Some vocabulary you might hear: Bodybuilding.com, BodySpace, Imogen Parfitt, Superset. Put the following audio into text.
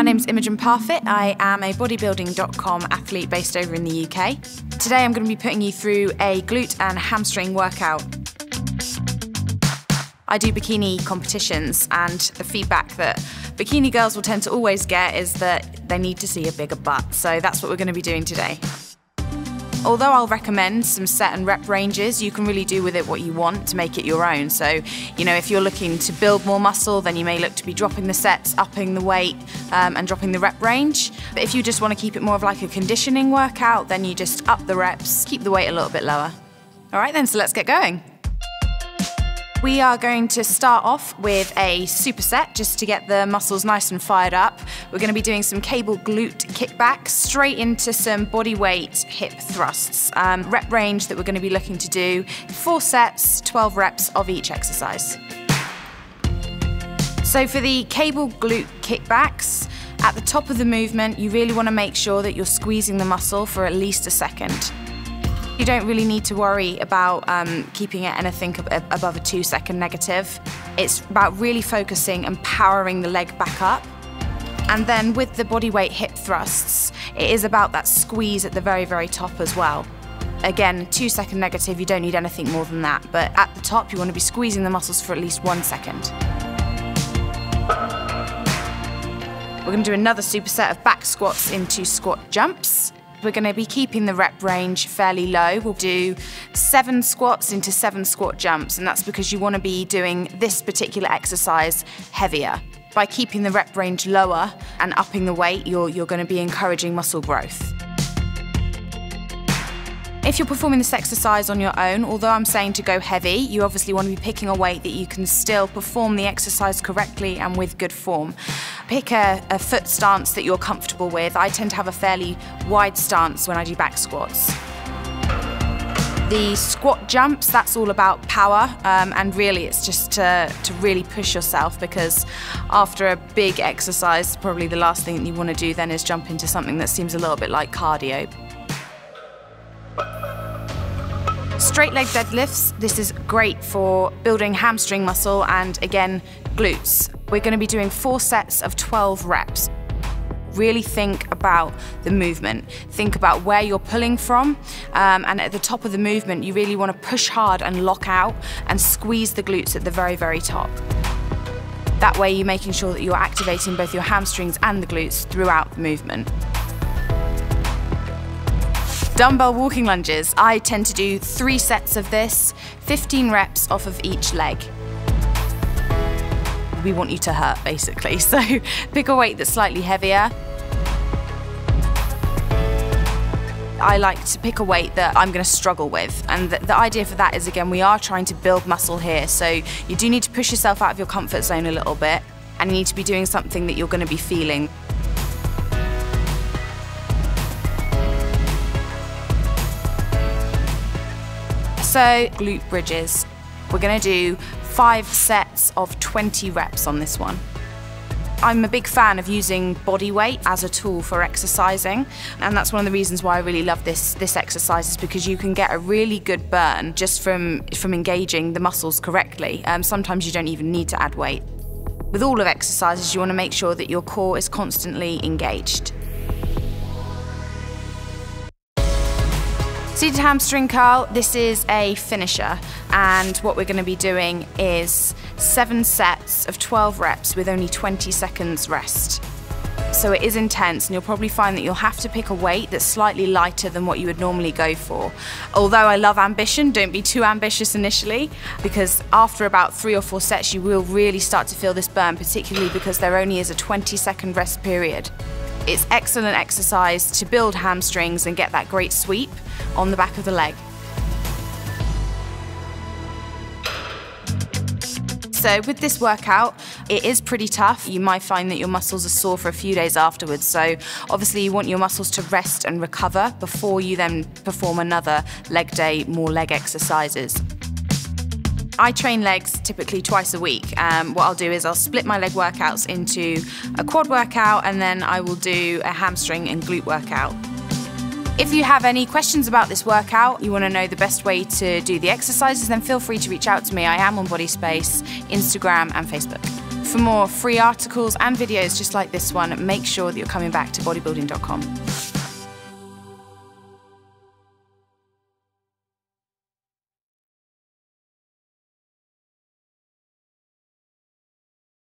My name's Imogen Parfitt. I am a Bodybuilding.com athlete based over in the UK. Today I'm going to be putting you through a glute and hamstring workout. I do bikini competitions, and the feedback that bikini girls will tend to always get is that they need to see a bigger butt, so that's what we're going to be doing today. Although I'll recommend some set and rep ranges, you can really do with it what you want to make it your own. So, you know, if you're looking to build more muscle, then you may look to be dropping the sets, upping the weight, and dropping the rep range. But if you just want to keep it more of like a conditioning workout, then you just up the reps, keep the weight a little bit lower. All right then, so let's get going. We are going to start off with a superset just to get the muscles nice and fired up. We're going to be doing some cable glute kickbacks straight into some body weight hip thrusts. Rep range that we're going to be looking to do, 4 sets, 12 reps of each exercise. So for the cable glute kickbacks, at the top of the movement, you really want to make sure that you're squeezing the muscle for at least a second. You don't really need to worry about keeping it anything above a 2-second negative. It's about really focusing and powering the leg back up. And then with the body weight hip thrusts, it is about that squeeze at the very, very top as well. Again, 2-second negative, you don't need anything more than that, but at the top you want to be squeezing the muscles for at least 1 second. We're going to do another superset of back squats into squat jumps. We're going to be keeping the rep range fairly low. We'll do 7 squats into 7 squat jumps, and that's because you want to be doing this particular exercise heavier. By keeping the rep range lower and upping the weight, you're going to be encouraging muscle growth. If you're performing this exercise on your own, although I'm saying to go heavy, you obviously want to be picking a weight that you can still perform the exercise correctly and with good form. Pick a foot stance that you're comfortable with. I tend to have a fairly wide stance when I do back squats. The squat jumps, that's all about power, and really it's just to really push yourself, because after a big exercise, probably the last thing that you want to do then is jump into something that seems a little bit like cardio. Straight leg deadlifts, this is great for building hamstring muscle and, again, glutes. We're going to be doing 4 sets of 12 reps. Really think about the movement. Think about where you're pulling from, and at the top of the movement you really want to push hard and lock out and squeeze the glutes at the very, very top. That way you're making sure that you're activating both your hamstrings and the glutes throughout the movement. Dumbbell walking lunges. I tend to do 3 sets of this, 15 reps off of each leg. We want you to hurt, basically, so pick a weight that's slightly heavier. I like to pick a weight that I'm going to struggle with, and the idea for that is, again, we are trying to build muscle here, so you do need to push yourself out of your comfort zone a little bit, and you need to be doing something that you're going to be feeling. So, glute bridges. We're going to do 5 sets of 20 reps on this one. I'm a big fan of using body weight as a tool for exercising, and that's one of the reasons why I really love this exercise, is because you can get a really good burn just from engaging the muscles correctly. Sometimes you don't even need to add weight. With all of exercises, you want to make sure that your core is constantly engaged. Seated hamstring curl, this is a finisher, and what we're going to be doing is 7 sets of 12 reps with only 20 seconds rest. So it is intense, and you'll probably find that you'll have to pick a weight that's slightly lighter than what you would normally go for. Although I love ambition, don't be too ambitious initially, because after about 3 or 4 sets you will really start to feel this burn, particularly because there only is a 20-second rest period. It's excellent exercise to build hamstrings and get that great sweep on the back of the leg. So with this workout, it is pretty tough. You might find that your muscles are sore for a few days afterwards, so obviously you want your muscles to rest and recover before you then perform another leg day, more leg exercises. I train legs typically twice a week. What I'll do is I'll split my leg workouts into a quad workout, and then I will do a hamstring and glute workout. If you have any questions about this workout, you want to know the best way to do the exercises, then feel free to reach out to me. I am on BodySpace, Instagram and Facebook. For more free articles and videos just like this one, make sure that you're coming back to bodybuilding.com.